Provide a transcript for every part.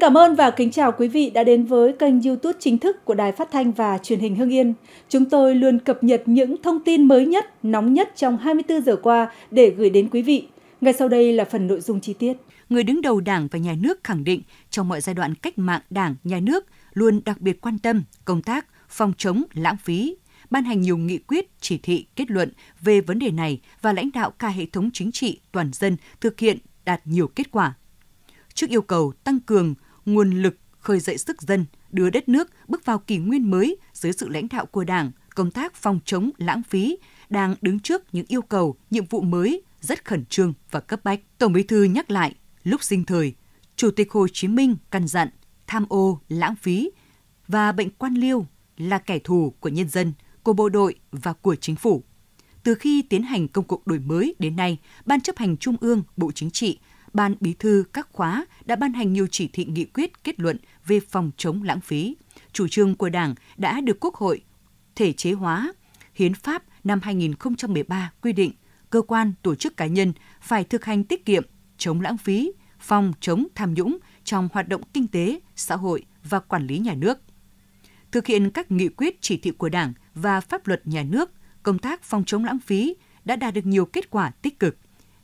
cảm ơn và kính chào quý vị đã đến với kênh YouTube chính thức của Đài Phát thanh và Truyền hình Hưng Yên. Chúng tôi luôn cập nhật những thông tin mới nhất, nóng nhất trong 24 giờ qua để gửi đến quý vị. Ngay sau đây là phần nội dung chi tiết. Người đứng đầu Đảng và Nhà nước khẳng định trong mọi giai đoạn cách mạng Đảng, Nhà nước luôn đặc biệt quan tâm công tác phòng chống lãng phí, ban hành nhiều nghị quyết, chỉ thị, kết luận về vấn đề này và lãnh đạo cả hệ thống chính trị toàn dân thực hiện đạt nhiều kết quả. Trước yêu cầu tăng cường nguồn lực khơi dậy sức dân, đưa đất nước bước vào kỷ nguyên mới dưới sự lãnh đạo của Đảng, công tác phòng chống lãng phí đang đứng trước những yêu cầu, nhiệm vụ mới rất khẩn trương và cấp bách. Tổng Bí thư nhắc lại, lúc sinh thời, Chủ tịch Hồ Chí Minh căn dặn tham ô, lãng phí và bệnh quan liêu là kẻ thù của nhân dân, của bộ đội và của chính phủ. Từ khi tiến hành công cuộc đổi mới đến nay, Ban chấp hành Trung ương, Bộ Chính trị, Ban Bí thư các khóa đã ban hành nhiều chỉ thị, nghị quyết, kết luận về phòng chống lãng phí. Chủ trương của Đảng đã được Quốc hội thể chế hóa. Hiến pháp năm 2013 quy định cơ quan, tổ chức cá nhân phải thực hành tiết kiệm, chống lãng phí, phòng chống tham nhũng trong hoạt động kinh tế, xã hội và quản lý nhà nước. Thực hiện các nghị quyết, chỉ thị của Đảng và pháp luật nhà nước, công tác phòng chống lãng phí đã đạt được nhiều kết quả tích cực.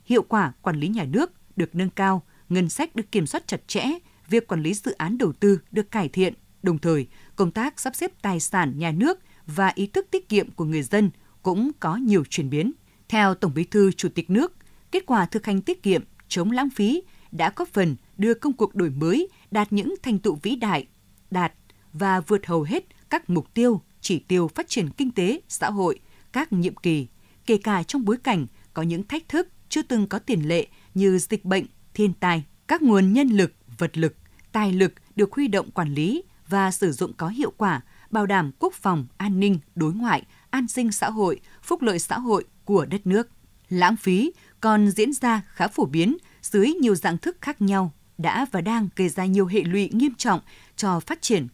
Hiệu quả quản lý nhà nước được nâng cao, ngân sách được kiểm soát chặt chẽ, việc quản lý dự án đầu tư được cải thiện. Đồng thời, công tác sắp xếp tài sản nhà nước và ý thức tiết kiệm của người dân cũng có nhiều chuyển biến. Theo Tổng Bí thư, Chủ tịch nước, kết quả thực hành tiết kiệm, chống lãng phí đã góp phần đưa công cuộc đổi mới đạt những thành tựu vĩ đại, đạt và vượt hầu hết các mục tiêu, chỉ tiêu phát triển kinh tế, xã hội, các nhiệm kỳ, kể cả trong bối cảnh có những thách thức chưa từng có tiền lệ như dịch bệnh, thiên tai. Các nguồn nhân lực, vật lực, tài lực được huy động quản lý và sử dụng có hiệu quả, bảo đảm quốc phòng, an ninh, đối ngoại, an sinh xã hội, phúc lợi xã hội của đất nước. Lãng phí còn diễn ra khá phổ biến dưới nhiều dạng thức khác nhau, đã và đang gây ra nhiều hệ lụy nghiêm trọng cho phát triển.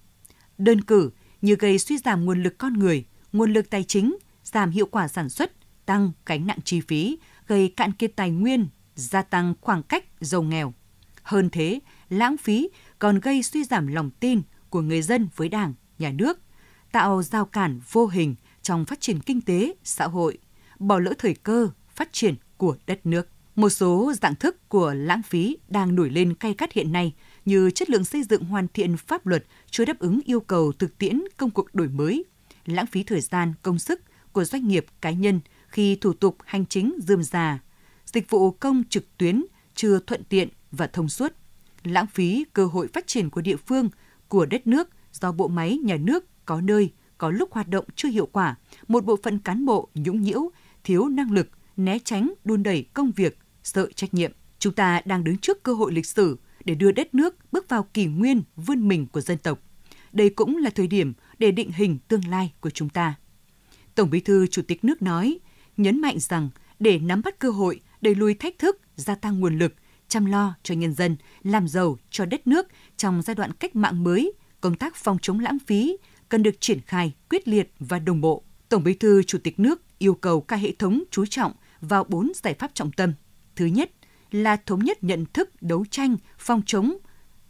Đơn cử như gây suy giảm nguồn lực con người, nguồn lực tài chính, giảm hiệu quả sản xuất, tăng gánh nặng chi phí, gây cạn kiệt tài nguyên, gia tăng khoảng cách giàu nghèo. Hơn thế, lãng phí còn gây suy giảm lòng tin của người dân với Đảng, Nhà nước, tạo rào cản vô hình trong phát triển kinh tế, xã hội, bỏ lỡ thời cơ phát triển của đất nước. Một số dạng thức của lãng phí đang nổi lên gay gắt hiện nay như chất lượng xây dựng, hoàn thiện pháp luật chưa đáp ứng yêu cầu thực tiễn công cuộc đổi mới, lãng phí thời gian, công sức của doanh nghiệp, cá nhân khi thủ tục hành chính rườm rà, dịch vụ công trực tuyến chưa thuận tiện và thông suốt, lãng phí cơ hội phát triển của địa phương, của đất nước do bộ máy nhà nước có nơi, có lúc hoạt động chưa hiệu quả, một bộ phận cán bộ nhũng nhiễu, thiếu năng lực, né tránh, đùn đẩy công việc, sợ trách nhiệm. Chúng ta đang đứng trước cơ hội lịch sử để đưa đất nước bước vào kỷ nguyên vươn mình của dân tộc. Đây cũng là thời điểm để định hình tương lai của chúng ta. Tổng Bí thư, Chủ tịch nước nói, nhấn mạnh rằng để nắm bắt cơ hội, đẩy lùi thách thức, gia tăng nguồn lực, chăm lo cho nhân dân, làm giàu cho đất nước trong giai đoạn cách mạng mới, công tác phòng chống lãng phí cần được triển khai quyết liệt và đồng bộ. Tổng Bí thư, Chủ tịch nước yêu cầu cả hệ thống chú trọng vào 4 giải pháp trọng tâm. Thứ nhất là thống nhất nhận thức đấu tranh phòng chống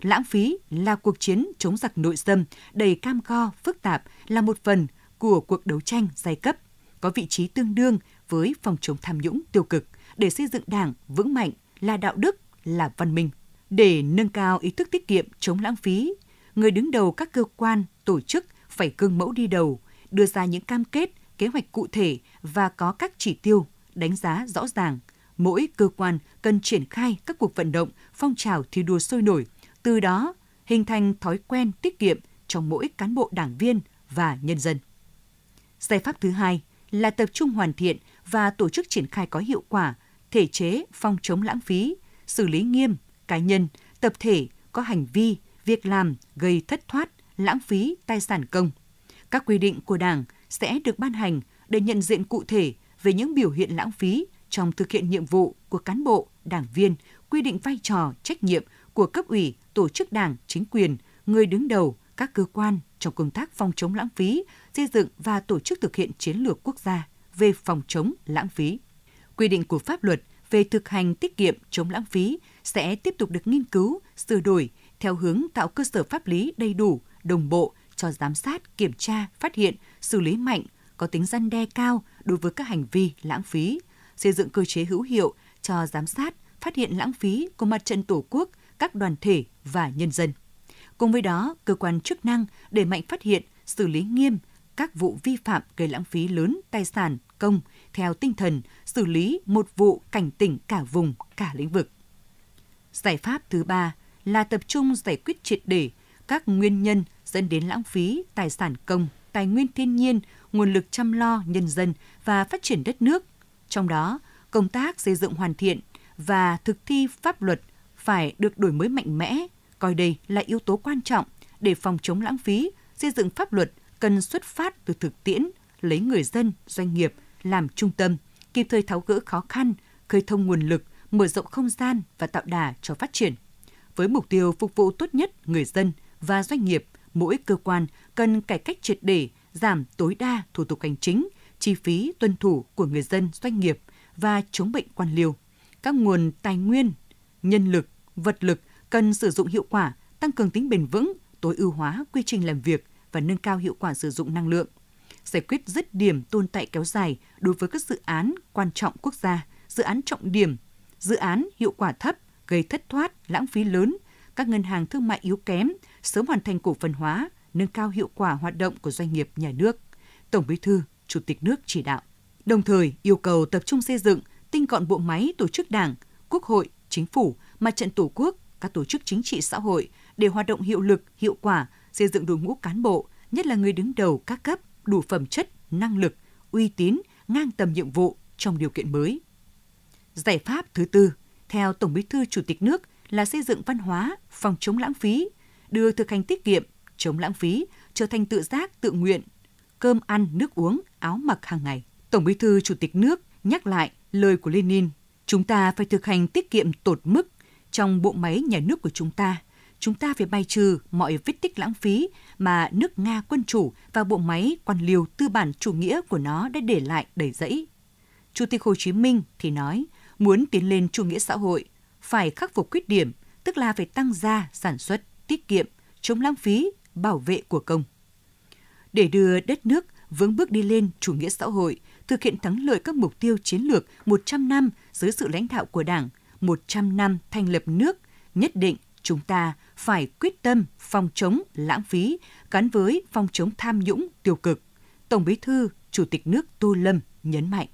lãng phí là cuộc chiến chống giặc nội xâm đầy cam go, phức tạp, là một phần của cuộc đấu tranh giai cấp, có vị trí tương đương với phòng chống tham nhũng tiêu cực để xây dựng Đảng vững mạnh, là đạo đức, là văn minh. Để nâng cao ý thức tiết kiệm, chống lãng phí, người đứng đầu các cơ quan, tổ chức phải gương mẫu đi đầu, đưa ra những cam kết, kế hoạch cụ thể và có các chỉ tiêu, đánh giá rõ ràng. Mỗi cơ quan cần triển khai các cuộc vận động, phong trào thi đua sôi nổi, từ đó hình thành thói quen tiết kiệm trong mỗi cán bộ, đảng viên và nhân dân. Giải pháp thứ hai là tập trung hoàn thiện và tổ chức triển khai có hiệu quả thể chế phòng chống lãng phí, xử lý nghiêm cá nhân, tập thể có hành vi, việc làm gây thất thoát, lãng phí tài sản công. Các quy định của Đảng sẽ được ban hành để nhận diện cụ thể về những biểu hiện lãng phí trong thực hiện nhiệm vụ của cán bộ, đảng viên, quy định vai trò, trách nhiệm của cấp ủy, tổ chức đảng, chính quyền, người đứng đầu các cơ quan trong công tác phòng chống lãng phí, xây dựng và tổ chức thực hiện chiến lược quốc gia về phòng chống lãng phí. Quy định của pháp luật về thực hành tiết kiệm chống lãng phí sẽ tiếp tục được nghiên cứu, sửa đổi, theo hướng tạo cơ sở pháp lý đầy đủ, đồng bộ cho giám sát, kiểm tra, phát hiện, xử lý mạnh, có tính răn đe cao đối với các hành vi lãng phí, xây dựng cơ chế hữu hiệu cho giám sát, phát hiện lãng phí của Mặt trận Tổ quốc, các đoàn thể và nhân dân. Cùng với đó, cơ quan chức năng đẩy mạnh phát hiện, xử lý nghiêm các vụ vi phạm gây lãng phí lớn tài sản công theo tinh thần xử lý một vụ cảnh tỉnh cả vùng, cả lĩnh vực. Giải pháp thứ ba là tập trung giải quyết triệt để các nguyên nhân dẫn đến lãng phí tài sản công, tài nguyên thiên nhiên, nguồn lực chăm lo nhân dân và phát triển đất nước. Trong đó, công tác xây dựng hoàn thiện và thực thi pháp luật phải được đổi mới mạnh mẽ, coi đây là yếu tố quan trọng để phòng chống lãng phí. Xây dựng pháp luật cần xuất phát từ thực tiễn, lấy người dân, doanh nghiệp làm trung tâm, kịp thời tháo gỡ khó khăn, khơi thông nguồn lực, mở rộng không gian và tạo đà cho phát triển. Với mục tiêu phục vụ tốt nhất người dân và doanh nghiệp, mỗi cơ quan cần cải cách triệt để, giảm tối đa thủ tục hành chính, chi phí tuân thủ của người dân, doanh nghiệp và chống bệnh quan liêu. Các nguồn tài nguyên, nhân lực, vật lực cần sử dụng hiệu quả, tăng cường tính bền vững, tối ưu hóa quy trình làm việc và nâng cao hiệu quả sử dụng năng lượng. Giải quyết dứt điểm tồn tại kéo dài đối với các dự án quan trọng quốc gia, dự án trọng điểm, dự án hiệu quả thấp, gây thất thoát, lãng phí lớn, các ngân hàng thương mại yếu kém, sớm hoàn thành cổ phần hóa, nâng cao hiệu quả hoạt động của doanh nghiệp nhà nước. Tổng Bí thư, Chủ tịch nước chỉ đạo. Đồng thời, yêu cầu tập trung xây dựng, tinh gọn bộ máy tổ chức Đảng, Quốc hội, Chính phủ, Mặt trận Tổ quốc, các tổ chức chính trị xã hội để hoạt động hiệu lực, hiệu quả, xây dựng đội ngũ cán bộ, nhất là người đứng đầu các cấp, đủ phẩm chất, năng lực, uy tín, ngang tầm nhiệm vụ trong điều kiện mới. Giải pháp thứ tư, theo Tổng Bí thư Chủ tịch nước là xây dựng văn hóa, phòng chống lãng phí, đưa thực hành tiết kiệm, chống lãng phí, trở thành tự giác, tự nguyện, cơm ăn, nước uống, áo mặc hàng ngày. Tổng Bí thư Chủ tịch nước nhắc lại lời của Lenin, chúng ta phải thực hành tiết kiệm tột mức trong bộ máy nhà nước của chúng ta phải bài trừ mọi vết tích lãng phí mà nước Nga quân chủ và bộ máy quan liêu tư bản chủ nghĩa của nó đã để lại đầy rẫy. Chủ tịch Hồ Chí Minh thì nói, muốn tiến lên chủ nghĩa xã hội, phải khắc phục khuyết điểm, tức là phải tăng gia, sản xuất, tiết kiệm, chống lãng phí, bảo vệ của công. Để đưa đất nước vững bước đi lên chủ nghĩa xã hội, thực hiện thắng lợi các mục tiêu chiến lược 100 năm dưới sự lãnh đạo của Đảng, 100 năm thành lập nước, nhất định chúng ta phải quyết tâm phòng chống lãng phí gắn với phòng chống tham nhũng tiêu cực. Tổng Bí thư, Chủ tịch nước Tô Lâm nhấn mạnh.